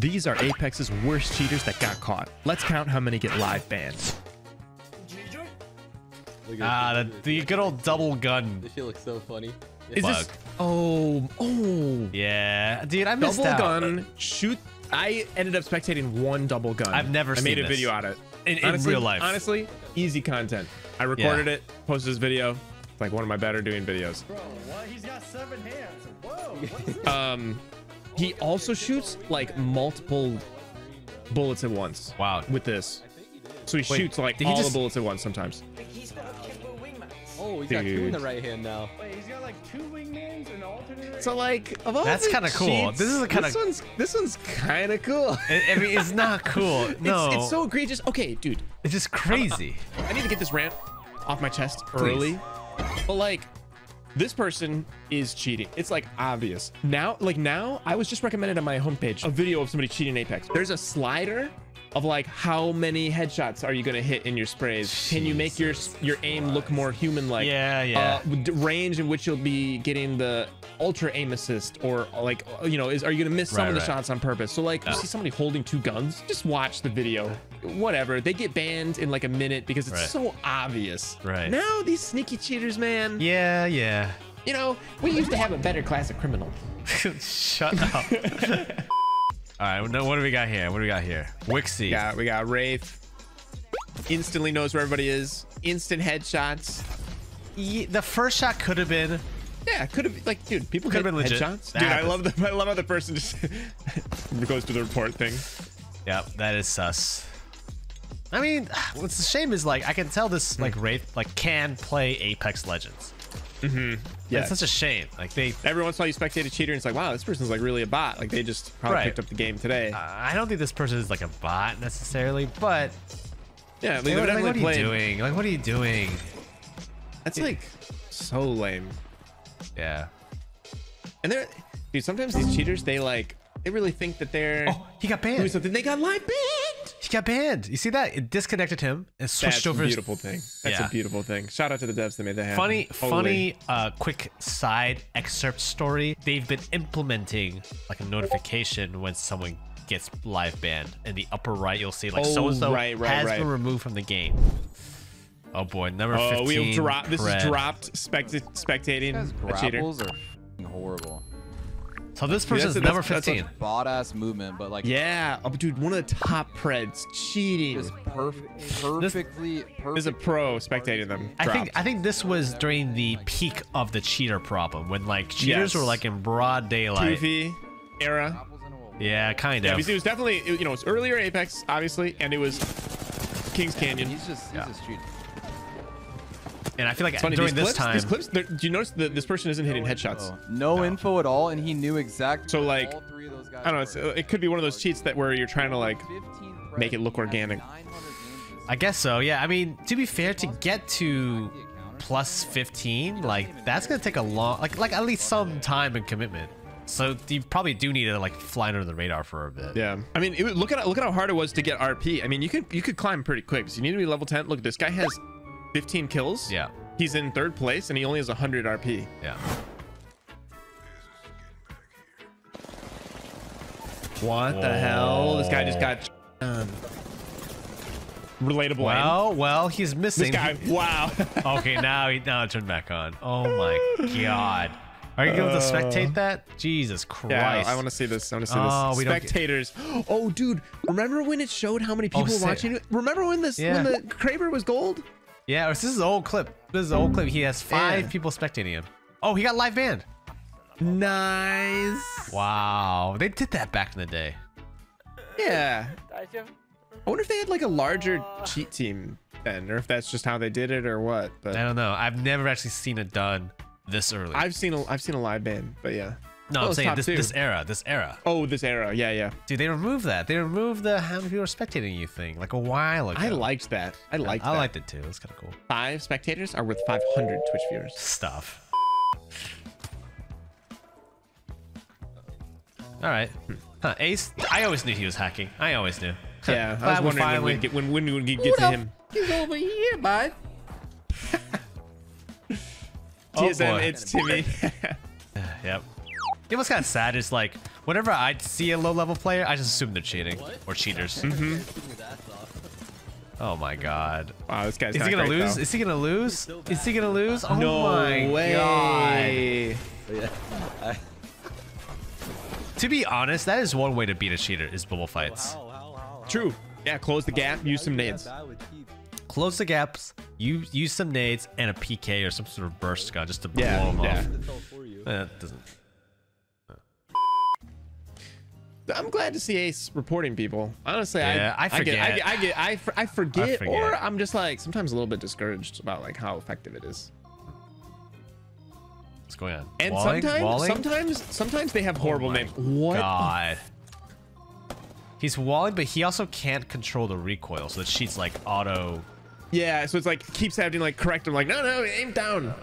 These are Apex's worst cheaters that got caught. Let's count how many get live banned. Ah, the good old double gun. This shit looks so funny. Is this, oh. Yeah, dude, I missed out. Double gun, shoot. I ended up spectating one double gun. I've never seen this. I made a video out of it. In real life. Honestly, easy content. I recorded it, posted this video. It's like one of my better doing videos. Bro, what? He's got 7 hands. Whoa, what's this? He also shoots like multiple bullets at once. Wow. With this. So he shoots like all the bullets at once sometimes. Oh, he's got 2 in the right hand now. Wait, he's got like 2 wingmans and alternate. So like, of all that's kind of cool. This is a kind of this one's kind of cool. I mean, it's not cool. No, it's so egregious. Okay, dude, it's just crazy. I need to get this rant off my chest early. Please. But like, this person is cheating. It's like obvious now. Like now, I was just recommended on my homepage a video of somebody cheating Apex. There's a slider of like how many headshots are you gonna hit in your sprays? Jesus. Can you make your aim look more human-like? Yeah, yeah. Range in which you'll be getting the ultra aim assist, or like, you know, are you gonna miss some of the shots on purpose? So like, you see somebody holding 2 guns, just watch the video. Whatever, they get banned in like a minute because it's so obvious. Right. Now these sneaky cheaters, man. Yeah, yeah. You know, we used to have a better class of criminal. Shut up. All right, what do we got here? What do we got here? Wixie. Yeah, we got Wraith. Instantly knows where everybody is. Instant headshots. Yeah, the first shot could have been. Yeah, could have like, dude, people could have been legit. Headshots. Dude, I love how the person just goes to the report thing. Yep, that is sus. I mean, what's the shame is like I can tell this like Wraith like can play Apex Legends. Mm-hmm. Yeah, it's such a shame. Like every once in a while you spectate a cheater and it's like, wow, this person's like really a bot. Like they just probably picked up the game today. I don't think this person is like a bot necessarily, but yeah, I mean, they're definitely like, what are you doing? Like, what are you doing? That's like so lame. Yeah. And they're, dude, sometimes these cheaters, they really think that they're he got banned. Doing something. They got live banned. He got banned. You see that? It disconnected him and switched over. That's a beautiful thing. That's a beautiful thing. Shout out to the devs that made that happen. Funny quick side excerpt story. They've been implementing like a notification when someone gets live banned. In the upper right, you'll see like so-and-so has been removed from the game. Oh boy, number 15. We dropped. This is dropped spectating a cheater. Are horrible. So this person's number 15. Bot ass movement, but like dude, one of the top preds cheating. Is perfectly is a pro spectating them. I think this was during the peak of the cheater problem when like cheaters were like in broad daylight. Toofy era. Yeah, kind of. Yeah, it was definitely it was earlier Apex obviously, and it was Kings Canyon. He's just cheating. And I feel like during this time, these clips, do you notice that this person isn't hitting headshots? No info at all, and he knew exactly. So like, all 3 of those guys, I don't know. It could be one of those cheats that where you're trying to like make it look organic. I guess so. Yeah. I mean, to be fair, to get to plus 15, like that's gonna take a long, like at least some time and commitment. So you probably do need to like fly under the radar for a bit. Yeah. I mean, look at how hard it was to get RP. I mean, you could climb pretty quick. So you need to be level 10. Look, this guy has 15 kills. Yeah. He's in 3rd place and he only has 100 RP. Yeah. What the hell? This guy just got relatable. Well, he's missing. This guy. Wow. Okay, now turn back on. Oh my god. Are you going to spectate that? Jesus Christ. Yeah, I want to see this. I want to see this. Spectators. Oh, dude. Remember when it showed how many people were watching it? Remember when when the Kraber was gold? Yeah, this is an old clip. This is an old clip. He has 5 people spectating him. Oh, he got live banned. Nice. Wow. They did that back in the day. Yeah. I wonder if they had like a larger cheat team then, or if that's just how they did it or what. But I don't know. I've never actually seen it done this early. I've seen a live ban, but yeah. No, I'm saying this era. Oh, this era. Yeah, yeah. Dude, they removed that. They removed the how many people are spectating you thing like a while ago. I liked that. I liked it too. It's kind of cool. 5 spectators are worth 500 Twitch viewers. Stuff. All right. Huh, Ace. I always knew he was hacking. I always knew. Yeah, I was wondering when we get to him. He's over here, bud. TSM, it's Timmy. Yep. It was kind of sad. It's like Whenever I see a low-level player, I just assume they're cheating or cheaters. Oh my god! Wow, this guy's is he gonna lose? Is he gonna lose? Is he gonna lose? Oh no way! God. To be honest, that is one way to beat a cheater: is bubble fights. True. Yeah, close the gap, use some nades. Close the gaps, use some nades and a PK or some sort of burst gun just to blow them off. That doesn't. I'm glad to see Ace reporting people. Honestly, yeah, I forget, or I'm just like sometimes a little bit discouraged about like how effective it is. What's going on? And walling? sometimes they have horrible names. What? God. He's walling, but he also can't control the recoil, so the sheet's like auto. Yeah, so it's like keeps having like correct him, like no, aim down,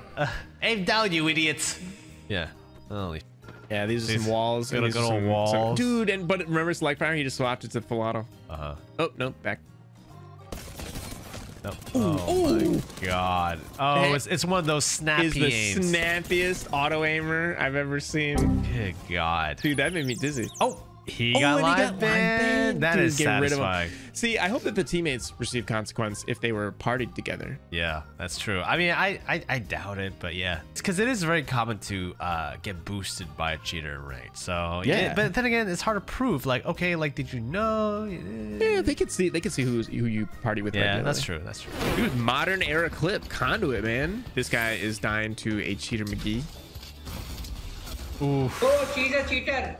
you idiots. Yeah. Holy. Yeah, these are some walls. These good old walls. Some, dude, but remember Selectfire? He just swapped it to full auto. Uh-huh. Oh, no, back. Nope. Oh, my God. Oh, it's one of those snappy aims. Is the snappiest auto-aimer I've ever seen. Good God. Dude, that made me dizzy. Oh, he got live banned. That is satisfying. See, I hope that the teammates receive consequence if they were partied together. Yeah, that's true. I mean, I doubt it, but yeah. It's because it is very common to get boosted by a cheater in ranked. So yeah, but then again, it's hard to prove. Like, okay, like, did you know? Yeah, they could see who you party with. Yeah, regularly. That's true. That's true. Dude, modern era clip, Conduit, man. This guy is dying to a cheater McGee. Ooh. Oh, she's a cheater.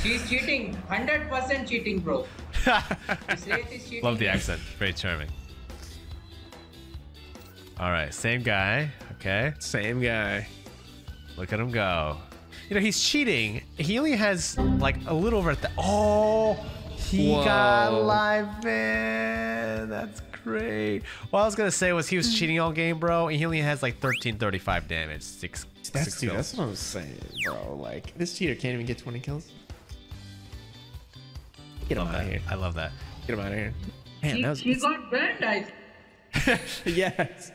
She's cheating, 100% cheating, bro. Cheating. Love the accent, very charming. All right, same guy, okay. Same guy. Look at him go. You know, he's cheating. He only has like a little over at the, he got live banned. That's great. What I was gonna say was he was cheating all game, bro. And he only has like 1335 damage, six kills. That's what I'm saying, bro. Like this cheater can't even get 20 kills. Get him out of here. I love that. Get him out of here. Man, he got banned. Yes.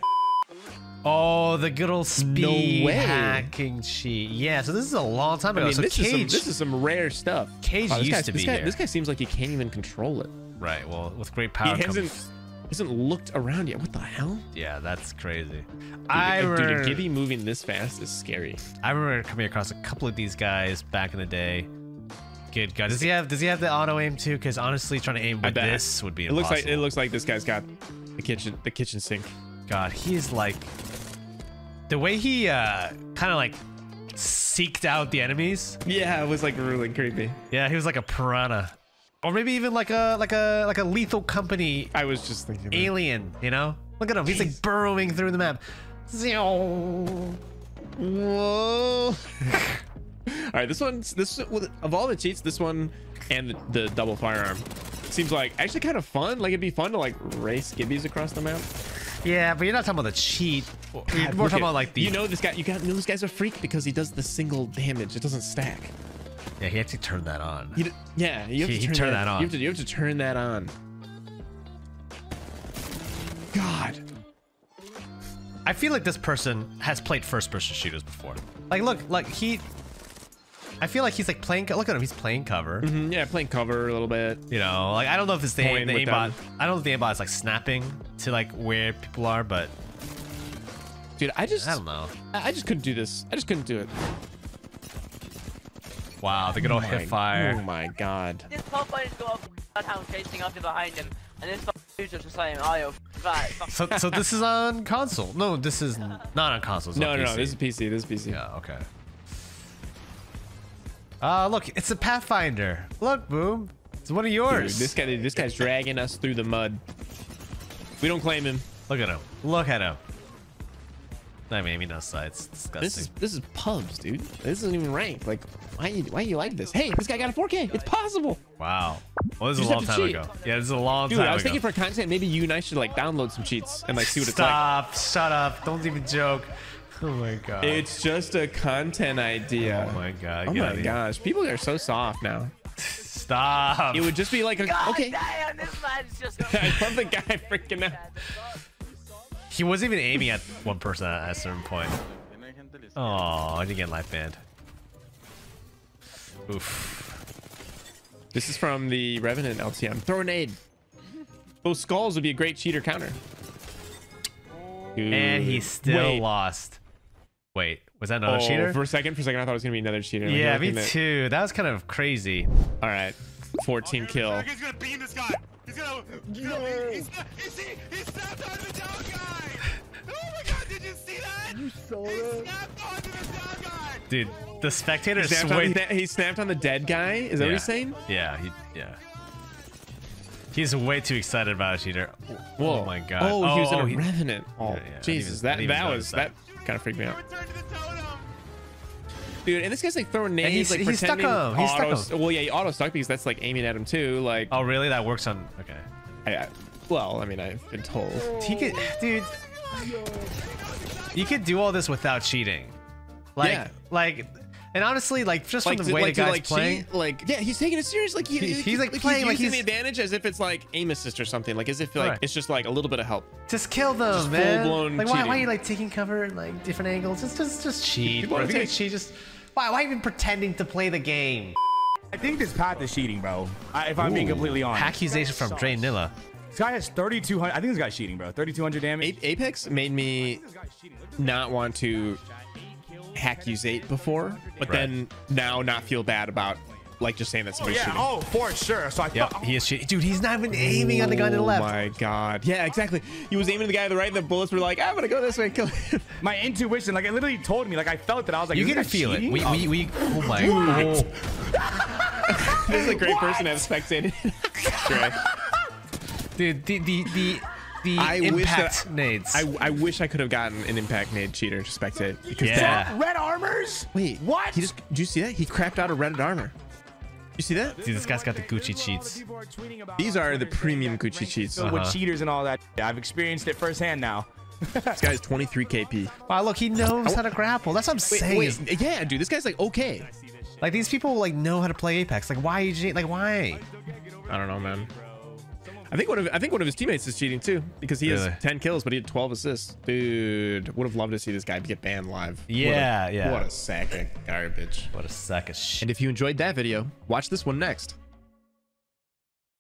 Oh, the good old speed hacking cheat. Yeah, so this is a long time ago. I mean, so this is some rare stuff. Kage used to be here. This guy seems like he can't even control it. Right, well, with great power he hasn't looked around yet. What the hell? Yeah, that's crazy. Dude, a Gibby moving this fast is scary. I remember coming across a couple of these guys back in the day. Good God. Does he have the auto aim too? Because honestly, trying to aim with this would be impossible. It looks like this guy's got the kitchen sink. God, he is like the way he kind of like seeked out the enemies. Yeah, it was like really creepy. Yeah, he was like a piranha, or maybe even like a Lethal Company. I was just thinking alien. That. You know, look at him. Jeez. He's like burrowing through the map. Whoa. All right, this of all the cheats, this one and the double firearm seems like actually kind of fun. Like it'd be fun to like race Gibbies across the map. Yeah, but you're not talking about the cheat. We're talking about like the. You know this guy. You know this guy's a freak because he does the single damage. It doesn't stack. Yeah, he had to turn that on. You have to turn that on. You have to turn that on. God. I feel like this person has played first-person shooters before. Like, look, like he. I feel like he's like playing. Look at him. He's playing cover. Mm-hmm, yeah, playing cover a little bit. You know, like I don't know if it's the aimbot. I don't know if the aimbot is like snapping to like where people are, but dude, I don't know. I just couldn't do this. I just couldn't do it. Wow, the good old hip fire. Oh my god. This Pathfinder is chasing after behind him, and this user just saying, "I'll fight." So this is on console? No, this is not on console. No, this is PC. This is PC. Yeah, okay. Look, it's a Pathfinder. Look, Boom. It's one of yours. Dude, this guy's dragging us through the mud. We don't claim him. Look at him. Look at him. I mean, no sides. Disgusting. This is pubs, dude. This isn't even ranked. Like, why you like this? Hey, this guy got a 4K. It's possible. Wow. Well, this is a long time ago. Yeah, this is a long time ago. Dude, I was thinking for content, maybe you and I should like download some cheats and like see what it's like. Stop. Shut up. Don't even joke. Oh my god. It's just a content idea. Oh my god. Oh my gosh. People are so soft now. Stop. It would just be like a God damn, this man is just I love the guy freaking out. He wasn't even aiming at one person at a certain point. Oh, I didn't get life banned. Oof. This is from the Revenant LTM. Throw a nade. Those skulls would be a great cheater counter. Dude. And he still lost. Wait, was that another cheater? For a second, I thought it was going to be another cheater. Like, yeah, me too. That was kind of crazy. All right. 14 kill. He's going to beam this guy. He's going to... No. He snapped onto the down guy. Oh my God, did you see that? You saw that. He snapped onto the down guy. Dude, the spectator... He snapped on the dead guy? Is that what he's saying? Yeah, He's way too excited about a cheater. Whoa. Oh my God. Oh, he was in a Revenant. Oh, yeah. Jesus. That kind of freaked me out. Dude, and this guy's like throwing nades. He's stuck him. Well, yeah, he auto-stuck because that's like aiming at him too. Like. Oh, really? That works on... Okay. Well, I mean, I've been told. He could... Dude. You could do all this without cheating. Like, yeah. Like... And honestly, like, just from the way the guy's playing, like, yeah, he's taking it serious. Like, he's like playing, like, he's using the advantage as if it's like aim assist or something. Like, as if like it's just like a little bit of help. Just kill them, man. Like, why are you like taking cover in like different angles? Just cheat. Why even pretending to play the game? I think this path is cheating, bro. If I'm being completely honest. Accusation from Draynilla. This guy has 3,200. I think this guy's cheating, bro. 3,200 damage. Apex made me not want to Hack use 8 before, but then now not feel bad about like just saying that somebody's shooting. Oh, for sure. So I thought, he is shooting. Dude, he's not even aiming on the guy to the left. Oh my God. Yeah, exactly. He was aiming at the guy to the right, and the bullets were like, I'm gonna go this way and kill him. My intuition, like, it literally told me, like, I felt that. I was like, you can feel cheating? It. We oh my God. This is a great person to have spectated. Dude, the impact nades. I wish I could have gotten an impact nade cheater to spectate. Because that red armors? Wait, what? He just, did you see that? He crapped out a red armor. You see that? Dude, this guy's got the Gucci cheats. These are the premium Gucci cheats. With cheaters and all that. I've experienced it firsthand now. This guy's 23 KP. Wow, look, he knows how to grapple. That's what I'm saying. Yeah, dude, this guy's like, okay. Like, these people like know how to play Apex. Like, why? Like, why? I don't know, man. I think one of his teammates is cheating too, because he has 10 kills, but he had 12 assists. Dude, would have loved to see this guy get banned live. Yeah, what a sack of garbage. What a sack of shit. And if you enjoyed that video, watch this one next.